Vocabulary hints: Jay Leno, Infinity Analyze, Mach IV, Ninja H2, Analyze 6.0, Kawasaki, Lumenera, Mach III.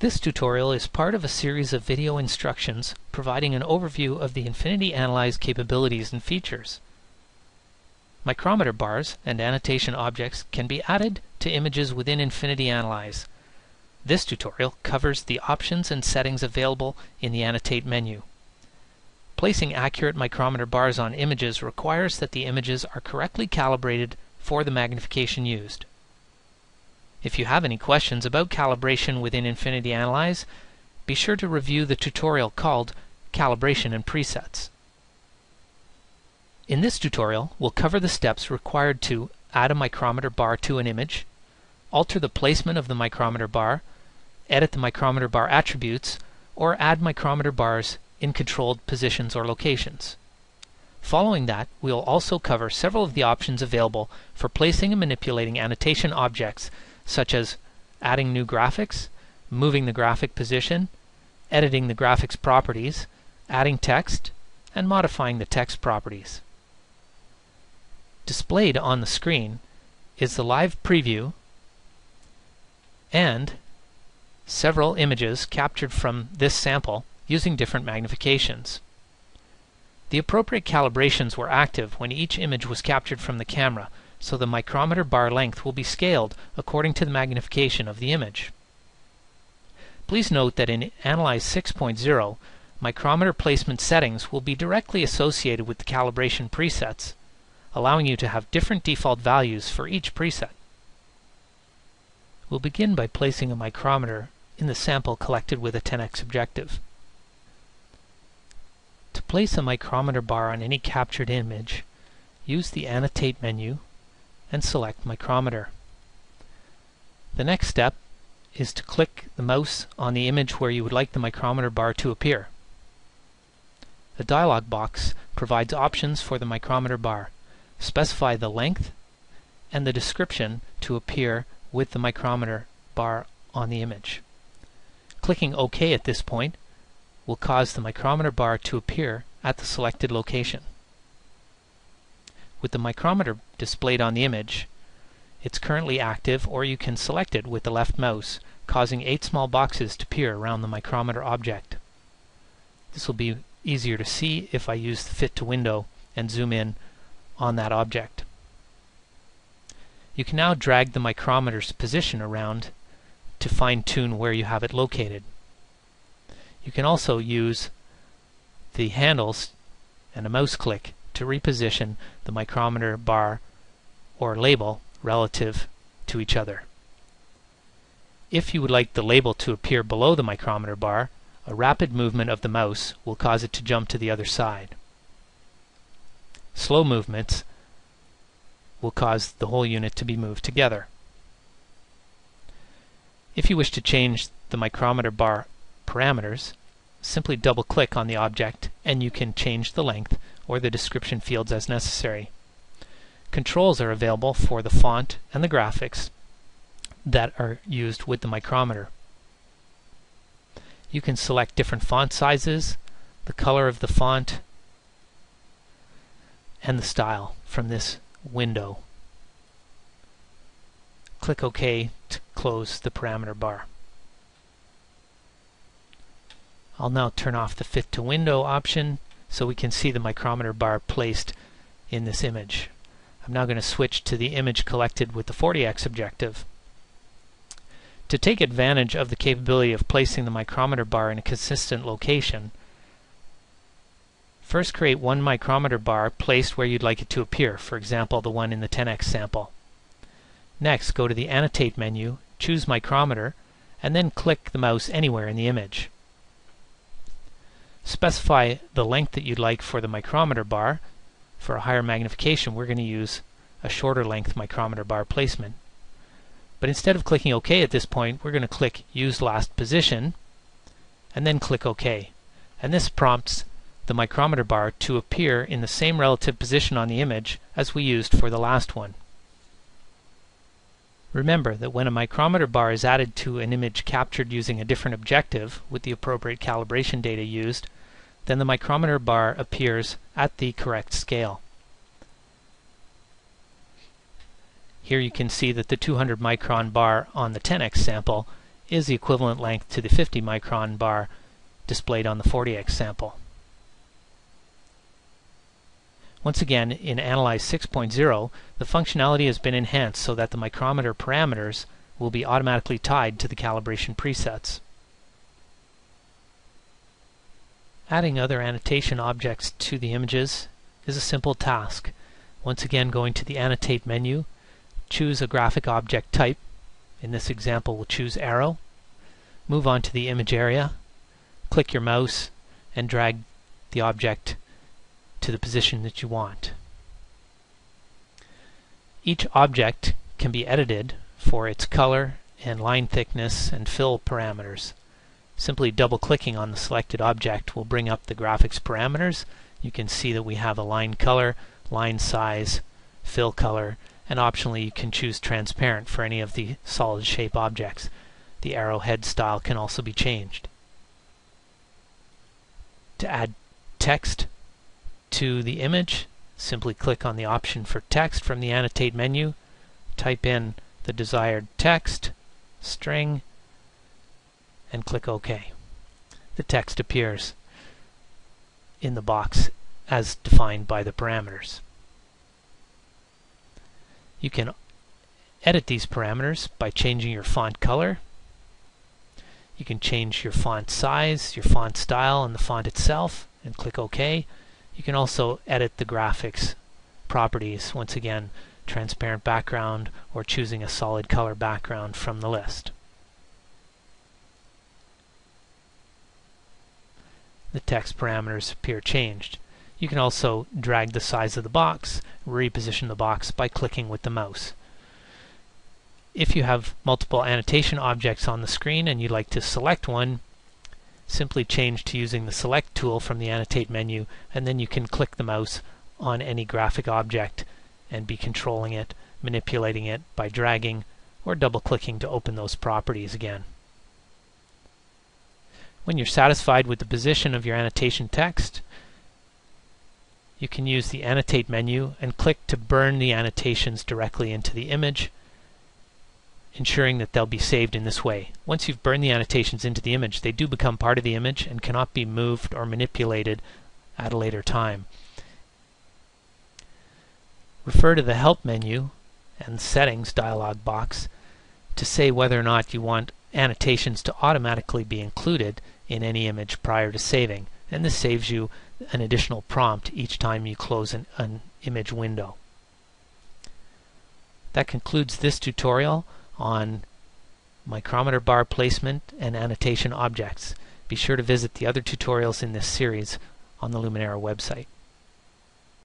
This tutorial is part of a series of video instructions providing an overview of the Infinity Analyze capabilities and features. Micrometer bars and annotation objects can be added to images within Infinity Analyze. This tutorial covers the options and settings available in the Annotate menu. Placing accurate micrometer bars on images requires that the images are correctly calibrated for the magnification used. If you have any questions about calibration within Infinity Analyze, be sure to review the tutorial called Calibration and Presets. In this tutorial, we'll cover the steps required to add a micrometer bar to an image, alter the placement of the micrometer bar, edit the micrometer bar attributes, or add micrometer bars in controlled positions or locations. Following that, we'll also cover several of the options available for placing and manipulating annotation objects, such as adding new graphics, moving the graphic position, editing the graphics properties, adding text, and modifying the text properties. Displayed on the screen is the live preview and several images captured from this sample using different magnifications. The appropriate calibrations were active when each image was captured from the camera, so the micrometer bar length will be scaled according to the magnification of the image. Please note that in Analyze 6.0, micrometer placement settings will be directly associated with the calibration presets, allowing you to have different default values for each preset. We'll begin by placing a micrometer in the sample collected with a 10x objective. To place a micrometer bar on any captured image, use the Annotate menu and select Micrometer. The next step is to click the mouse on the image where you would like the micrometer bar to appear. The dialog box provides options for the micrometer bar. Specify the length and the description to appear with the micrometer bar on the image. Clicking OK at this point will cause the micrometer bar to appear at the selected location. With the micrometer displayed on the image, it's currently active, or you can select it with the left mouse, causing 8 small boxes to appear around the micrometer object. This will be easier to see if I use the Fit to Window and zoom in on that object. You can now drag the micrometer's position around to fine-tune where you have it located. You can also use the handles and a mouse click to reposition the micrometer bar or label relative to each other. If you would like the label to appear below the micrometer bar, a rapid movement of the mouse will cause it to jump to the other side. Slow movements will cause the whole unit to be moved together. If you wish to change the micrometer bar parameters, simply double-click on the object and you can change the length or the description fields as necessary. Controls are available for the font and the graphics that are used with the micrometer. You can select different font sizes, the color of the font, and the style from this window. Click OK to close the parameter bar. I'll now turn off the Fit to Window option so we can see the micrometer bar placed in this image. I'm now going to switch to the image collected with the 40x objective. To take advantage of the capability of placing the micrometer bar in a consistent location, first create one micrometer bar placed where you'd like it to appear, for example the one in the 10x sample. Next, go to the Annotate menu, choose Micrometer, and then click the mouse anywhere in the image. Specify the length that you'd like for the micrometer bar. For a higher magnification, we're going to use a shorter length micrometer bar placement. But instead of clicking OK at this point, we're going to click Use Last Position and then click OK. And this prompts the micrometer bar to appear in the same relative position on the image as we used for the last one. Remember that when a micrometer bar is added to an image captured using a different objective with the appropriate calibration data used, then the micrometer bar appears at the correct scale. Here you can see that the 200 micron bar on the 10x sample is the equivalent length to the 50 micron bar displayed on the 40x sample. Once again, in Analyze 6.0, the functionality has been enhanced so that the micrometer parameters will be automatically tied to the calibration presets. Adding other annotation objects to the images is a simple task. Once again, going to the Annotate menu, choose a graphic object type. In this example, we'll choose arrow. Move on to the image area, click your mouse, and drag the object to the position that you want. Each object can be edited for its color and line thickness and fill parameters. Simply double-clicking on the selected object will bring up the graphics parameters. You can see that we have a line color, line size, fill color, and optionally you can choose transparent for any of the solid shape objects. The arrowhead style can also be changed. To add text to the image, simply click on the option for text from the Annotate menu, type in the desired text, string, and click OK. The text appears in the box as defined by the parameters. You can edit these parameters by changing your font color. You can change your font size, your font style, and the font itself, and click OK. You can also edit the graphics properties, once again, transparent background or choosing a solid color background from the list. The text parameters appear changed. You can also drag the size of the box, reposition the box by clicking with the mouse. If you have multiple annotation objects on the screen and you'd like to select one, simply change to using the Select tool from the Annotate menu, and then you can click the mouse on any graphic object and be controlling it, manipulating it by dragging or double-clicking to open those properties again. When you're satisfied with the position of your annotation text, you can use the Annotate menu and click to burn the annotations directly into the image, ensuring that they'll be saved in this way. Once you've burned the annotations into the image, they do become part of the image and cannot be moved or manipulated at a later time. Refer to the Help menu and Settings dialog box to say whether or not you want annotations to automatically be included in any image prior to saving, and this saves you an additional prompt each time you close an image window. That concludes this tutorial on micrometer bar placement and annotation objects. Be sure to visit the other tutorials in this series on the Lumenera website.